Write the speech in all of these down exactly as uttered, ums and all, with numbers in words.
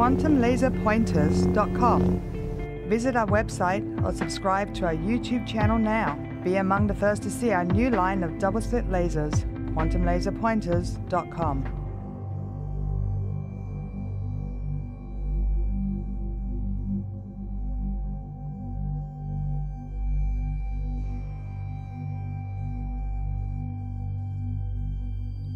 Quantum Laser Pointers dot com. Visit our website or subscribe to our YouTube channel now. Be among the first to see our new line of double-slit lasers, Quantum Laser Pointers dot com.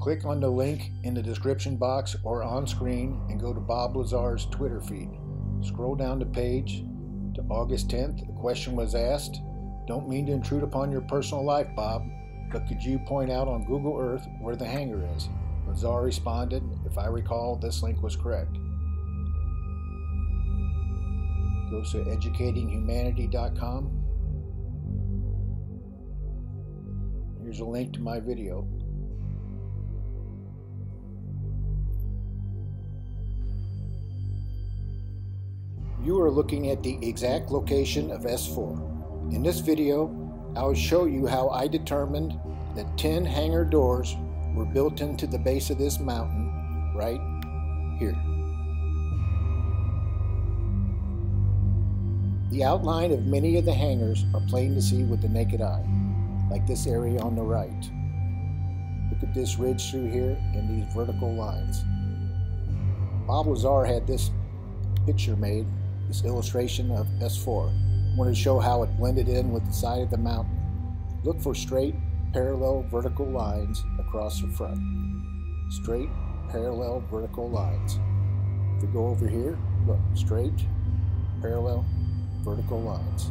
Click on the link in the description box or on screen and go to Bob Lazar's Twitter feed. Scroll down the page to August tenth. A question was asked. Don't mean to intrude upon your personal life, Bob, but could you point out on Google Earth where the hangar is? Lazar responded, if I recall, this link was correct. Go to educating humanity dot com. Here's a link to my video. You are looking at the exact location of S four. In this video, I will show you how I determined that ten hangar doors were built into the base of this mountain right here. The outline of many of the hangars are plain to see with the naked eye, like this area on the right. Look at this ridge through here and these vertical lines. Bob Lazar had this picture made. This illustration of S four. I wanted to show how it blended in with the side of the mountain. Look for straight, parallel, vertical lines across the front. Straight, parallel, vertical lines. If we go over here, look, straight, parallel, vertical lines.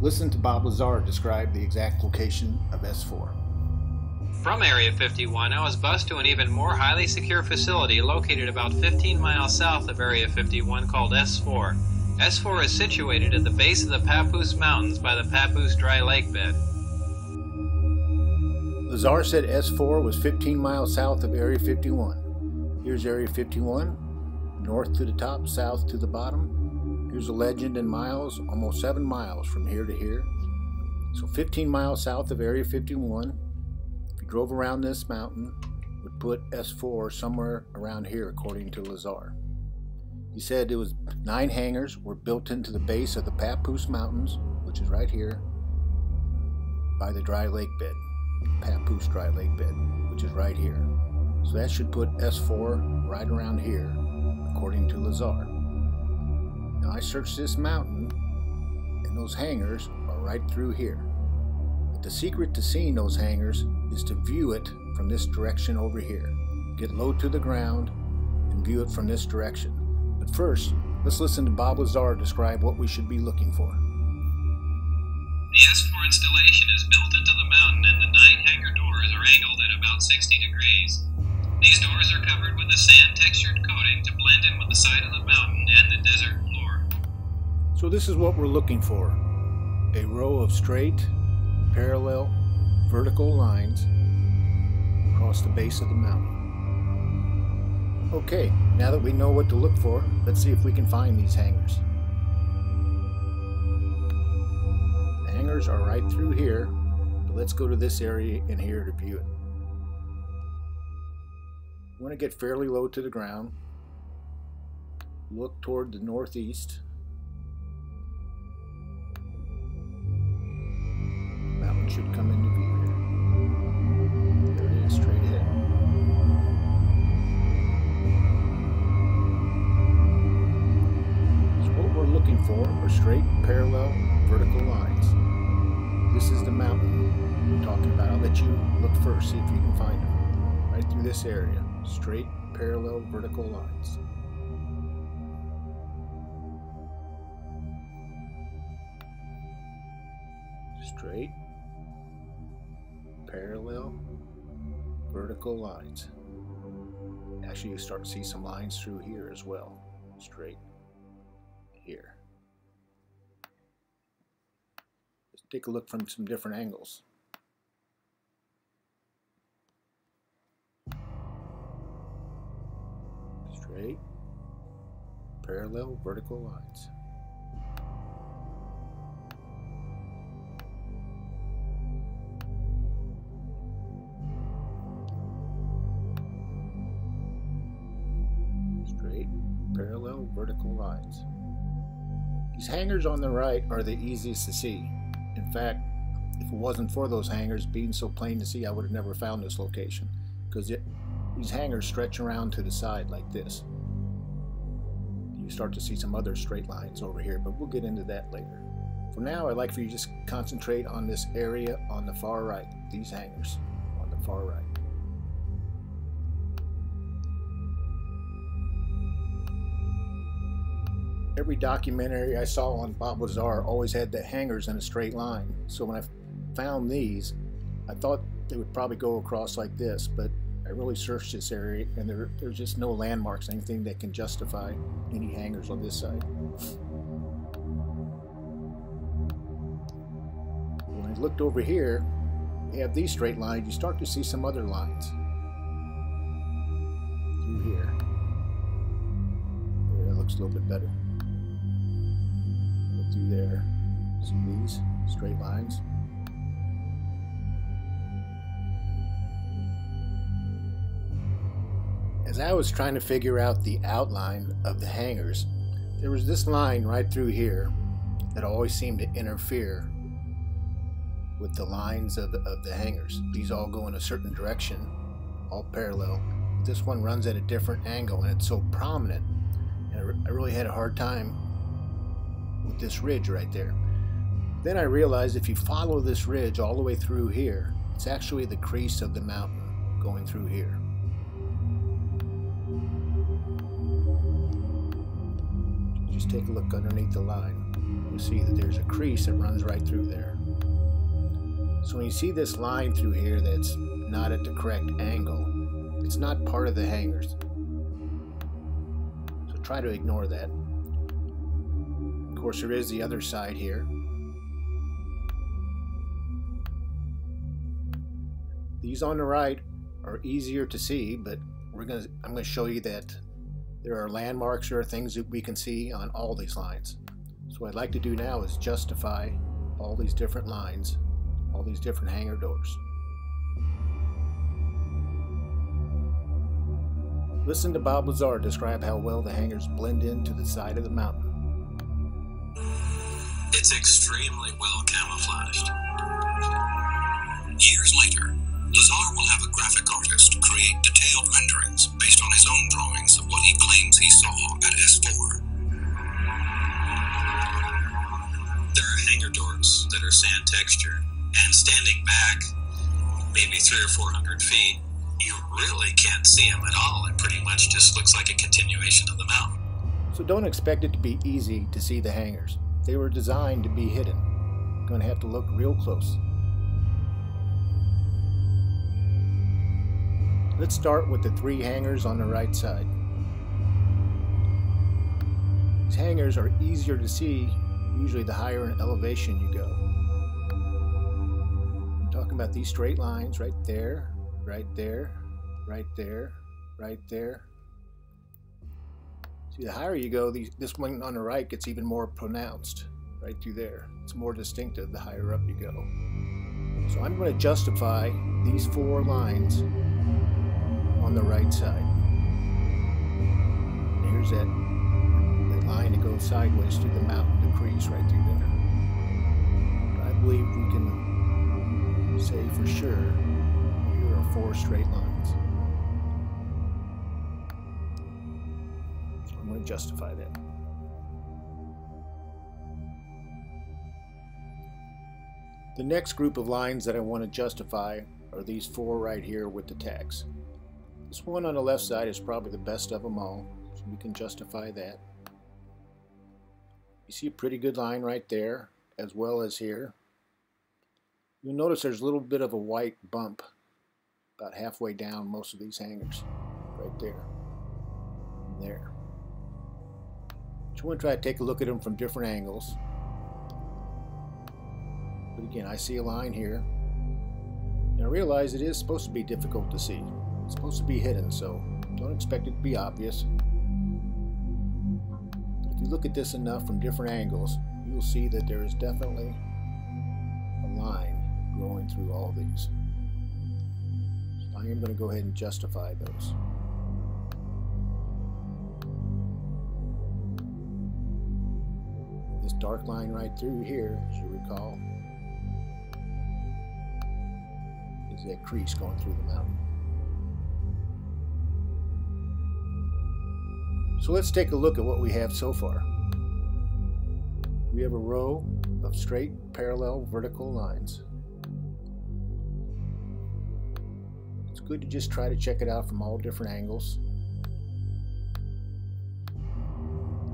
Listen to Bob Lazar describe the exact location of S four. From Area fifty-one, I was bused to an even more highly secure facility located about fifteen miles south of Area fifty-one called S four. S four is situated at the base of the Papoose Mountains by the Papoose Dry Lake Bed. Lazar said S four was fifteen miles south of Area fifty-one. Here's Area fifty-one, north to the top, south to the bottom. Here's a legend in miles, almost seven miles from here to here. So fifteen miles south of Area fifty-one. Drove around this mountain, would put S four somewhere around here, according to Lazar. He said it was nine hangars were built into the base of the Papoose Mountains, which is right here, by the dry lake bed, Papoose Dry Lake Bed, which is right here. So that should put S four right around here, according to Lazar. Now I searched this mountain, and those hangars are right through here. But the secret to seeing those hangars is to view it from this direction over here. Get low to the ground and view it from this direction. But first, let's listen to Bob Lazar describe what we should be looking for. The S four installation is built into the mountain and the nine hangar doors are angled at about sixty degrees. These doors are covered with a sand-textured coating to blend in with the side of the mountain and the desert floor. So this is what we're looking for. A row of straight, parallel, vertical lines across the base of the mountain. Okay, now that we know what to look for, let's see if we can find these hangars. The hangars are right through here, but let's go to this area in here to view it. You want to get fairly low to the ground. Look toward the northeast. Mountain should come into view. Straight ahead. So what we're looking for are straight, parallel, vertical lines. This is the mountain we're talking about. I'll let you look first, see if you can find them. Right through this area. Straight, parallel, vertical lines. Straight, parallel, vertical lines. Actually, you start to see some lines through here as well. Straight here. Let's take a look from some different angles. Straight, parallel, vertical lines. parallel vertical lines. These hangers on the right are the easiest to see. In fact, if it wasn't for those hangers being so plain to see, I would have never found this location, because these hangers stretch around to the side like this. You start to see some other straight lines over here, but we'll get into that later. For now, I'd like for you to just concentrate on this area on the far right, these hangers on the far right. Every documentary I saw on Bob Lazar always had the hangers in a straight line, so when I found these, I thought they would probably go across like this, but I really searched this area and there, there's just no landmarks, anything that can justify any hangers on this side. When I looked over here, you have these straight lines, you start to see some other lines. Through here. There, that looks a little bit better. Look through there, see these straight lines. As I was trying to figure out the outline of the hangers, there was this line right through here that always seemed to interfere with the lines of the, of the hangers. These all go in a certain direction, all parallel. This one runs at a different angle and it's so prominent. And I, re I really had a hard time with this ridge right there. Then I realized if you follow this ridge all the way through here, it's actually the crease of the mountain going through here. Just take a look underneath the line. You see that there's a crease that runs right through there. So when you see this line through here that's not at the correct angle, it's not part of the hangers. So try to ignore that. Of course, there is the other side here. These on the right are easier to see, but we're gonna, I'm going to show you that there are landmarks, there are things that we can see on all these lines. So what I'd like to do now is justify all these different lines, all these different hangar doors. Listen to Bob Lazar describe how well the hangars blend into the side of the mountain. It's extremely well camouflaged. Years later, Lazar will have a graphic artist create detailed renderings based on his own drawings of what he claims he saw at S four. There are hangar doors that are sand textured, and standing back maybe three or four hundred feet, you really can't see them at all. It pretty much just looks like a continuation of the mountain. So don't expect it to be easy to see the hangars. They were designed to be hidden. You're going to have to look real close. Let's start with the three hangars on the right side. These hangars are easier to see, usually the higher in elevation you go. I'm talking about these straight lines right there, right there, right there, right there. See, the higher you go, these, this one on the right gets even more pronounced, right through there. It's more distinctive the higher up you go. So I'm going to justify these four lines on the right side. Here's that, that line that goes sideways through the mountain, the crease right through there. I believe we can say for sure here are four straight lines. So I'm going to justify that. The next group of lines that I want to justify are these four right here with the tags. This one on the left side is probably the best of them all, so we can justify that. You see a pretty good line right there, as well as here. You'll notice there's a little bit of a white bump about halfway down most of these hangers, right there, and there. So we're going to try to take a look at them from different angles. But again, I see a line here, and I realize it is supposed to be difficult to see. It's supposed to be hidden, so don't expect it to be obvious. If you look at this enough from different angles, you'll see that there is definitely a line going through all these. So I am going to go ahead and justify those. dark line right through here, as you recall, is that crease going through the mountain. So let's take a look at what we have so far. We have a row of straight, parallel, vertical lines. It's good to just try to check it out from all different angles.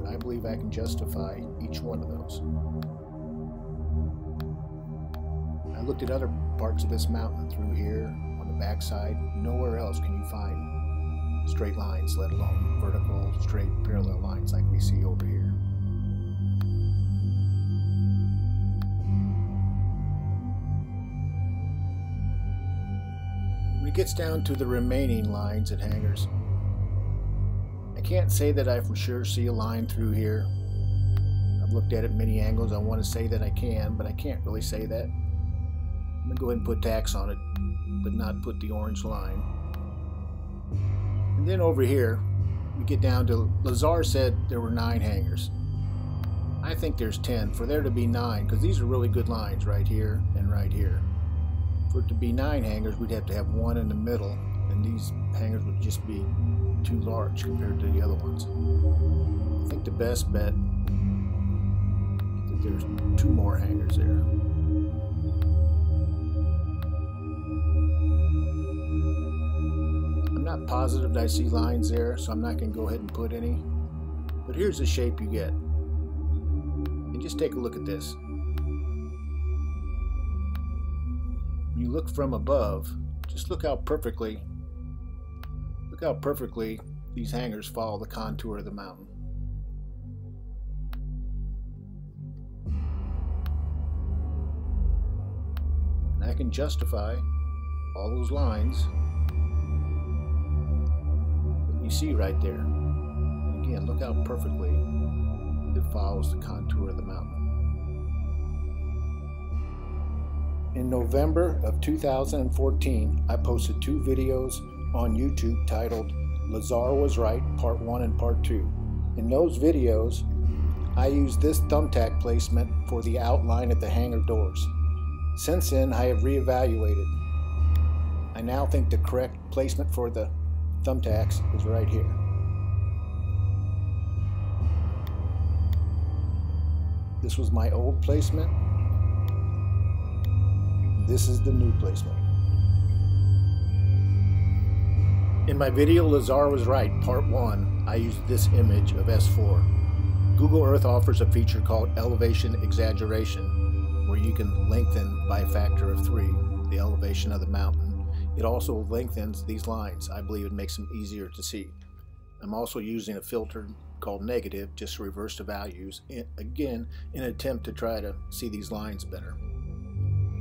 But I believe I can justify each one of those. I looked at other parts of this mountain through here, on the backside. Nowhere else can you find straight lines, let alone vertical, straight, parallel lines like we see over here. When it gets down to the remaining lines and hangers, I can't say that I for sure see a line through here. I've looked at it many angles. I want to say that I can, but I can't really say that. I'm going to go ahead and put tacks on it, but not put the orange line. And then over here, we get down to, Lazar said there were nine hangers. I think there's ten. For there to be nine, because these are really good lines right here and right here. For it to be nine hangers, we'd have to have one in the middle, and these hangers would just be too large compared to the other ones. I think the best bet is that there's two more hangers there. Not positive that I see lines there, so I'm not going to go ahead and put any. But here's the shape you get. And just take a look at this. When you look from above, just look how perfectly, look how perfectly these hangers follow the contour of the mountain. And I can justify all those lines you see right there. And again, look how perfectly it follows the contour of the mountain. In November of two thousand fourteen, I posted two videos on YouTube titled Lazar Was Right Part one and Part two. In those videos, I used this thumbtack placement for the outline of the hangar doors. Since then, I have reevaluated. I now think the correct placement for the thumbtacks is right here. This was my old placement. This is the new placement. In my video Lazar Was Right Part one, I used this image of S four. Google Earth offers a feature called elevation exaggeration, where you can lengthen by a factor of three the elevation of the mountain. It also lengthens these lines. I believe it makes them easier to see. I'm also using a filter called negative just to reverse the values, again in an attempt to try to see these lines better.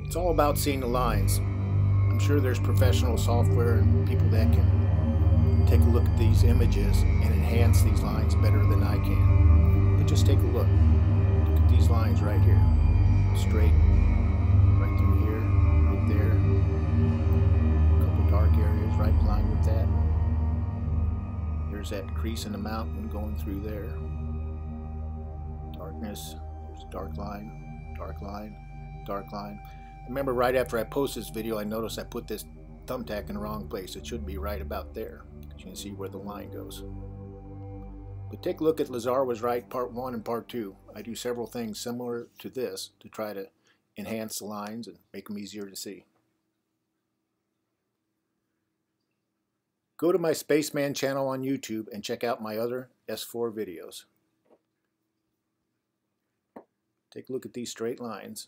It's all about seeing the lines. I'm sure there's professional software and people that can take a look at these images and enhance these lines better than I can. But just take a look. Look at these lines right here. Straight, right through here, right there. Dark areas right in line with that. There's that crease in the mountain going through there. Darkness. There's a dark line, dark line, dark line. I remember right after I posted this video, I noticed I put this thumbtack in the wrong place. It should be right about there. You can see where the line goes. But take a look at Lazar Was Right Part one and Part two. I do several things similar to this to try to enhance the lines and make them easier to see. Go to my Spaceman channel on YouTube and check out my other S four videos. Take a look at these straight lines.